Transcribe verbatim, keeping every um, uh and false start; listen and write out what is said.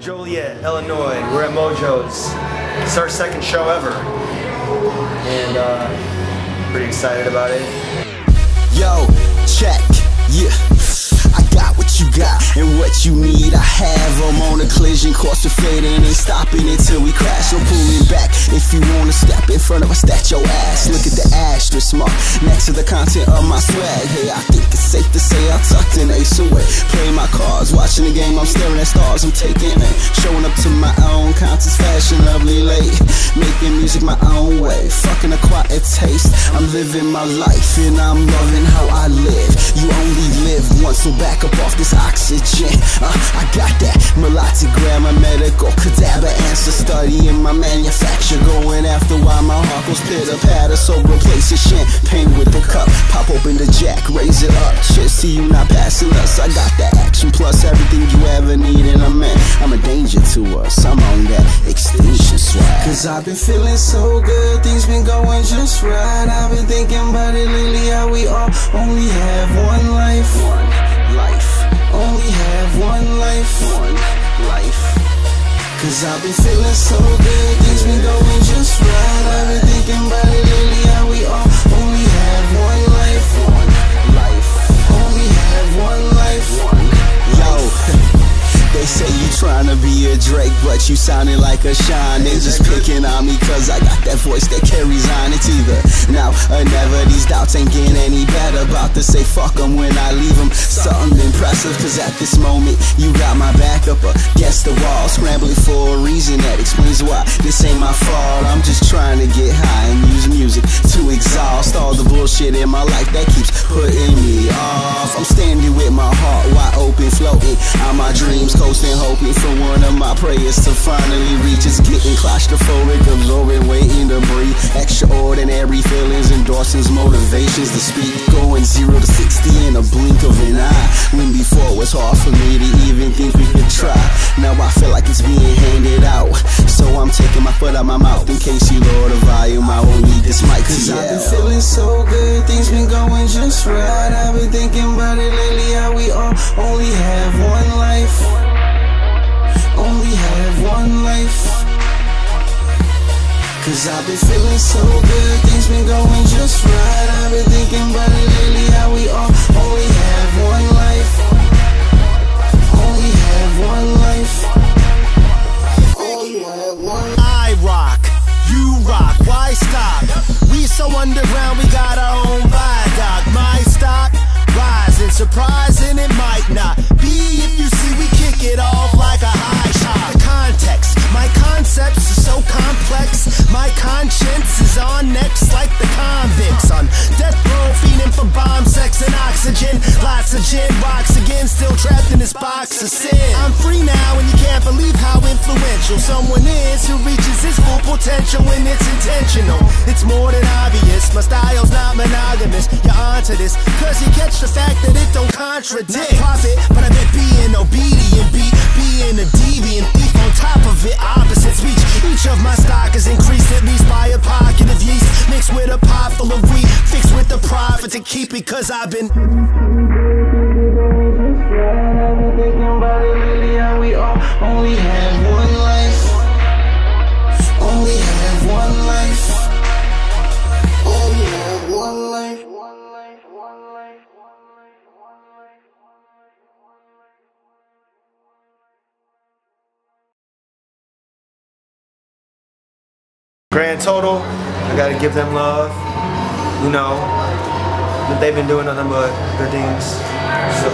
Joliet, Illinois. We're at Mojo's. It's our second show ever, and uh, pretty excited about it. Yo, check, yeah. I got what you got, and what you need, I have. I'm on a collision course, we're fading, ain't stopping until we crash. I'm pulling back if you wanna step in front of us, that's your ass. Look at the asterisk mark next to the content of my swag. Hey, I think it's safe to say I tucked an ace away. Play my cards, watching the game, I'm staring at stars. I'm taking it, showing up to my own concerts, fashionably late, making music my own way, fucking acquired taste. I'm living my life and I'm loving how I live. You only live once, so back up off this oxygen. Uh, I got that melodic grammar, medical cadaver answer, studying my manufacture, going after why my heart goes pitter patter. So replace your champagne with a cup, pop open the jack, raise it up. Shit, see you not passing us. I got that action plus everything you ever need, and I'm in. I'm a danger to us. I'm on that extinction swag. Cause I've been feeling so good, things been going just right. I've been thinking about it lately, how we all only have one life. One life. Only have one life. One life. Cause I've been feeling so good, things been going just right. I've been thinking about it lately, how we all only have one life. One life. Only have one life. One life. Yo. They say you tryna be a Drake, but you sounding like a Shine. They just picking on me cause I got that voice that carries on. It's either now or never, these doubts ain't getting any better. About to say fuck them when I leave them, something impressive. Cause at this moment, you got my back up against the wall, scrambling for a reason that explains why this ain't my fault. I'm just trying to get high and use music to exhaust all the bullshit in my life that keeps putting me off. I'm standing with my heart wide open, floating on my dreams, coasting, hoping for one of my prayers to finally reach. It's getting claustrophobic, absorbing, waiting to breathe. Extraordinary feelings, endorsements, motivations to speak. Going zero to sixty in a blink of an eye, when before it was hard for me to even think we could try. Now I feel like it's being handed out, so I'm taking my foot out my mouth in case you lower the volume. I won't need this mic to yell. Cause I've been feeling so good, things been going just right. I've been thinking about it lately, how we all only have one life. Only have one life. Cause I've been feeling so good, things been going just right. I've been thinking about it lately, how we all only have one life. Only have one life. Only have one. I rock, you rock, why stop? We so underground, we got our own viaduct. My stock, rising, surprising, it might not be if you see we kick it off like a high. My concepts are so complex, my conscience is on necks like the convicts on death row, feeding for bomb sex and oxygen. Lots of gin, rocks again, still trapped in this box of sin. I'm free now and you can't believe how influential someone is who reaches his full potential when it's intentional. It's more than obvious, my style's not monogamous. You're onto this, cause you catch the fact that it don't contradict. Not profit, but I meant being obedient, be, being a deviant thief on top of it. Opposite speech, each of my stock is increased at least by a pocket of yeast, mixed with a pot full of wheat, fixed with the profit to keep it cause I've been we all only have one life. Only have one life. Only have one life. Grand total, I gotta give them love, you know, but they've been doing nothing but good things, so